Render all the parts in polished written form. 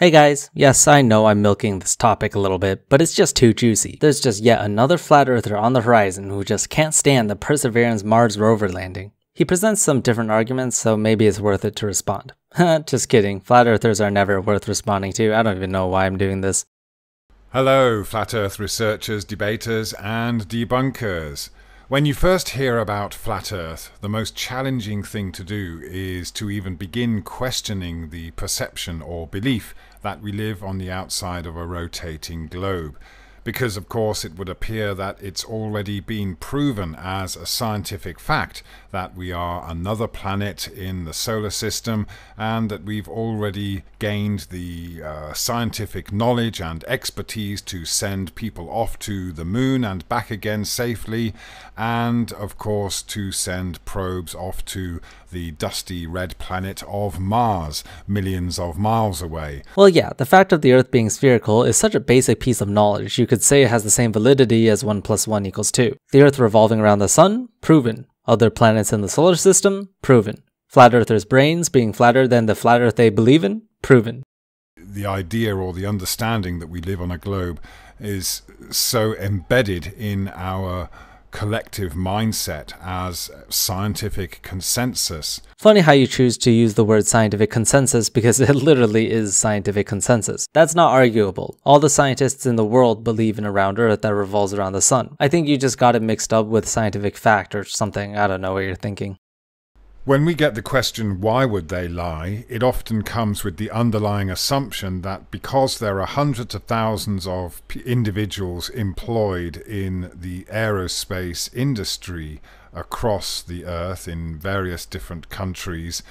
Hey guys, yes, I know I'm milking this topic a little bit, but it's just too juicy. There's just yet another flat earther on the horizon who just can't stand the Perseverance Mars rover landing. He presents some different arguments, so maybe it's worth it to respond. Just kidding, flat earthers are never worth responding to. I don't even know why I'm doing this. Hello, flat earth researchers, debaters, and debunkers. When you first hear about flat earth, the most challenging thing to do is to even begin questioning the perception or belief that we live on the outside of a rotating globe, because of course it would appear that it's already been proven as a scientific fact that we are another planet in the solar system, and that we've already gained the scientific knowledge and expertise to send people off to the moon and back again safely, and of course to send probes off to the dusty red planet of Mars, millions of miles away. Well yeah, the fact of the Earth being spherical is such a basic piece of knowledge you could say it has the same validity as 1 + 1 = 2. The Earth revolving around the sun? Proven. Other planets in the solar system? Proven. Flat earthers' brains being flatter than the flat earth they believe in? Proven. The idea or the understanding that we live on a globe is so embedded in our collective mindset as scientific consensus. Funny how you choose to use the word scientific consensus, because it literally is scientific consensus. That's not arguable. All the scientists in the world believe in a round Earth that revolves around the sun. I think you just got it mixed up with scientific fact or something. I don't know what you're thinking. When we get the question, why would they lie, it often comes with the underlying assumption that because there are hundreds of thousands of individuals employed in the aerospace industry across the earth in various different countries,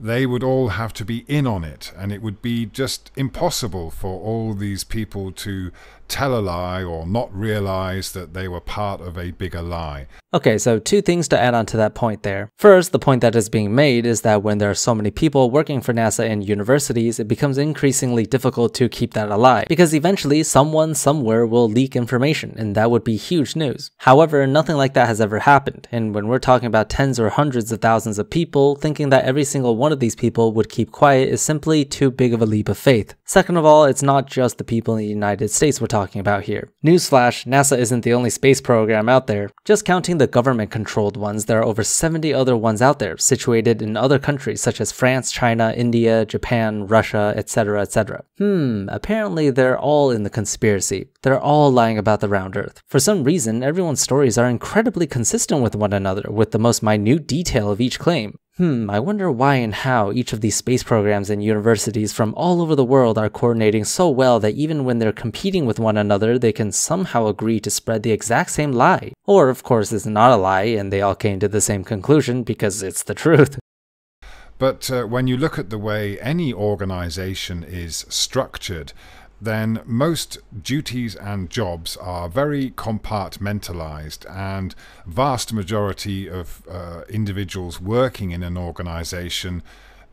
they would all have to be in on it, and it would be just impossible for all these people to tell a lie or not realize that they were part of a bigger lie. Okay, so two things to add on to that point there. First, the point that is being made is that when there are so many people working for NASA and universities, it becomes increasingly difficult to keep that alive, because eventually someone somewhere will leak information, and that would be huge news. However, nothing like that has ever happened, and when we're talking about tens or hundreds of thousands of people, thinking that every single one of these people would keep quiet is simply too big of a leap of faith. Second of all, it's not just the people in the United States we're talking about here. Newsflash, NASA isn't the only space program out there. Just counting the government-controlled ones, there are over 70 other ones out there, situated in other countries such as France, China, India, Japan, Russia, etc, etc. Apparently they're all in the conspiracy. They're all lying about the round Earth. For some reason, everyone's stories are incredibly consistent with one another, with the most minute detail of each claim. I wonder why and how each of these space programs and universities from all over the world are coordinating so well that even when they're competing with one another, they can somehow agree to spread the exact same lie. Or, of course, it's not a lie and they all came to the same conclusion because it's the truth. But when you look at the way any organization is structured, then most duties and jobs are very compartmentalized, and vast majority of individuals working in an organization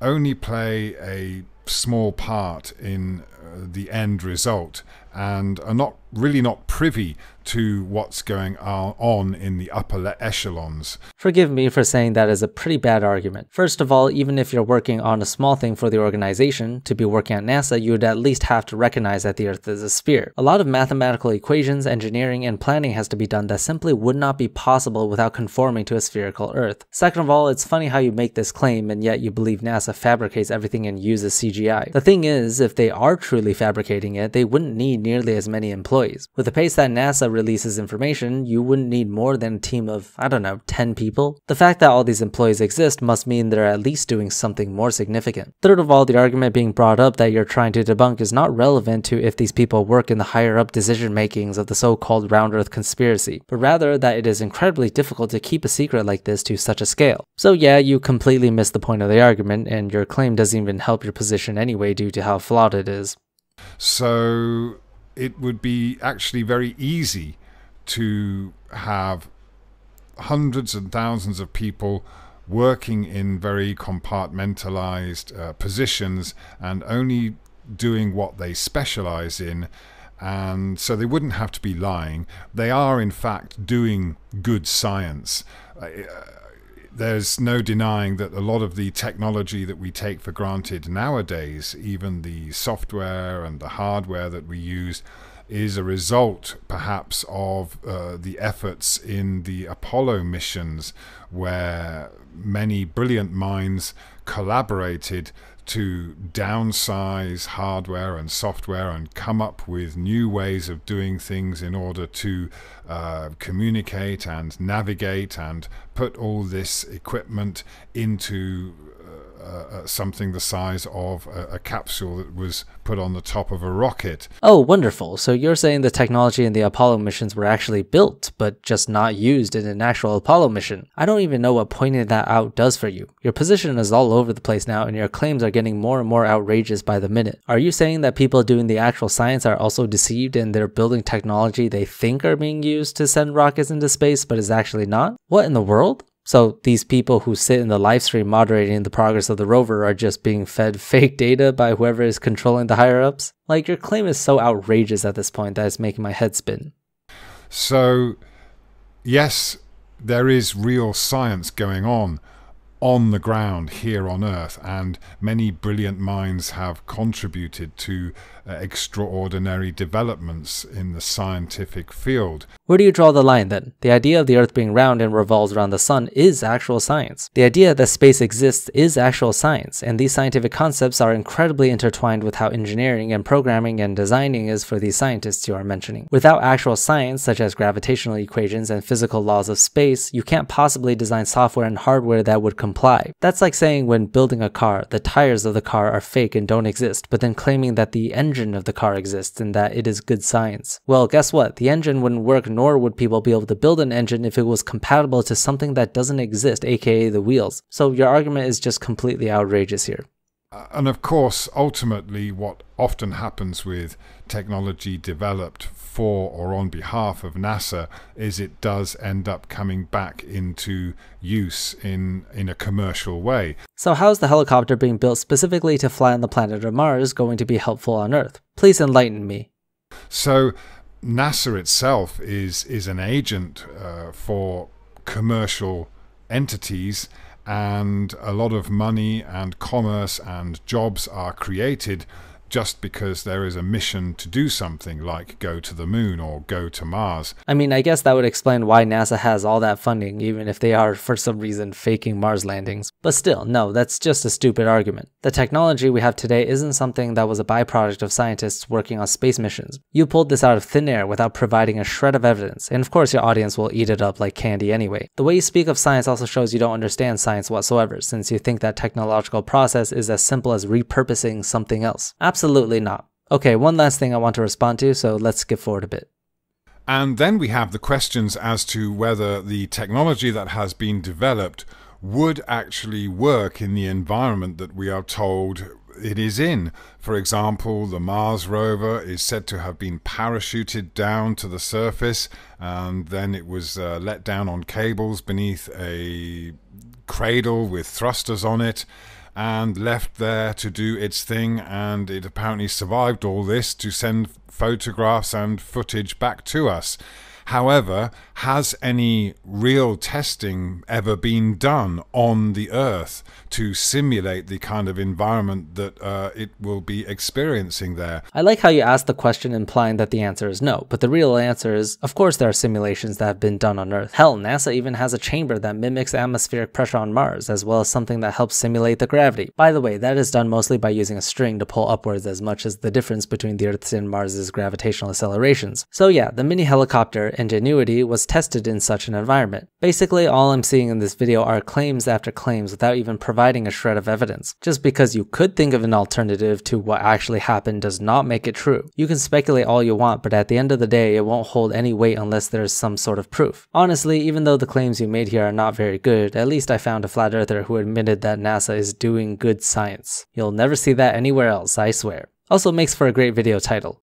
only play a small part in the end result, and are really not privy to what's going on in the upper echelons. Forgive me for saying that is a pretty bad argument. First of all, even if you're working on a small thing for the organization, to be working at NASA, you would at least have to recognize that the Earth is a sphere. A lot of mathematical equations, engineering, and planning has to be done that simply would not be possible without conforming to a spherical Earth. Second of all, it's funny how you make this claim and yet you believe NASA fabricates everything and uses CGI. The thing is, if they are truly fabricating it, they wouldn't need nearly as many employees. With the pace that NASA releases information, you wouldn't need more than a team of, I don't know, 10 people. The fact that all these employees exist must mean they're at least doing something more significant. Third of all, the argument being brought up that you're trying to debunk is not relevant to if these people work in the higher-up decision makings of the so-called round Earth conspiracy, but rather that it is incredibly difficult to keep a secret like this to such a scale. So yeah, you completely missed the point of the argument, and your claim doesn't even help your position anyway due to how flawed it is. So it would be actually very easy to have hundreds and thousands of people working in very compartmentalized positions and only doing what they specialize in, and so they wouldn't have to be lying. They are in fact doing good science. there's no denying that a lot of the technology that we take for granted nowadays, even the software and the hardware that we use, is a result perhaps of the efforts in the Apollo missions, where many brilliant minds collaborated to downsize hardware and software and come up with new ways of doing things in order to communicate and navigate and put all this equipment into something the size of a capsule that was put on the top of a rocket. Oh, wonderful. So you're saying the technology in the Apollo missions were actually built, but just not used in an actual Apollo mission. I don't even know what pointing that out does for you. Your position is all over the place now, and your claims are getting more and more outrageous by the minute. Are you saying that people doing the actual science are also deceived and they're building technology they think are being used to send rockets into space, but is actually not? What in the world? So these people who sit in the live stream moderating the progress of the rover are just being fed fake data by whoever is controlling the higher-ups? Like, your claim is so outrageous at this point that it's making my head spin. So, yes, there is real science going on the ground here on Earth, and many brilliant minds have contributed to extraordinary developments in the scientific field. Where do you draw the line then? The idea of the Earth being round and revolves around the sun is actual science. The idea that space exists is actual science, and these scientific concepts are incredibly intertwined with how engineering and programming and designing is for these scientists you are mentioning. Without actual science, such as gravitational equations and physical laws of space, you can't possibly design software and hardware that would comply. That's like saying when building a car, the tires of the car are fake and don't exist, but then claiming that the engine of the car exists and that it is good science. Well, guess what? The engine wouldn't work, nor would people be able to build an engine if it was compatible to something that doesn't exist, aka the wheels. So your argument is just completely outrageous here. And of course, ultimately, what often happens with technology developed for or on behalf of NASA is it does end up coming back into use in a commercial way. So how is the helicopter being built specifically to fly on the planet of Mars going to be helpful on Earth? Please enlighten me. So NASA itself is an agent for commercial entities, and a lot of money and commerce and jobs are created just because there is a mission to do something like go to the moon or go to Mars. I mean, I guess that would explain why NASA has all that funding, even if they are for some reason faking Mars landings. But still, no, that's just a stupid argument. The technology we have today isn't something that was a byproduct of scientists working on space missions. You pulled this out of thin air without providing a shred of evidence, and of course your audience will eat it up like candy anyway. The way you speak of science also shows you don't understand science whatsoever, since you think that technological process is as simple as repurposing something else. Absolutely not. Okay, one last thing I want to respond to, so let's skip forward a bit. And then we have the questions as to whether the technology that has been developed would actually work in the environment that we are told it is in. For example, the Mars rover is said to have been parachuted down to the surface, and then it was let down on cables beneath a cradle with thrusters on it, and left there to do its thing, and it apparently survived all this to send photographs and footage back to us. However, has any real testing ever been done on the Earth to simulate the kind of environment that it will be experiencing there? I like how you asked the question implying that the answer is no, but the real answer is, of course there are simulations that have been done on Earth. Hell, NASA even has a chamber that mimics atmospheric pressure on Mars, as well as something that helps simulate the gravity. By the way, that is done mostly by using a string to pull upwards as much as the difference between the Earth's and Mars's gravitational accelerations. So yeah, the mini helicopter Ingenuity was tested in such an environment. Basically, all I'm seeing in this video are claims after claims without even providing a shred of evidence. Just because you could think of an alternative to what actually happened does not make it true. You can speculate all you want, but at the end of the day, it won't hold any weight unless there's some sort of proof. Honestly, even though the claims you made here are not very good, at least I found a flat earther who admitted that NASA is doing good science. You'll never see that anywhere else, I swear. Also makes for a great video title.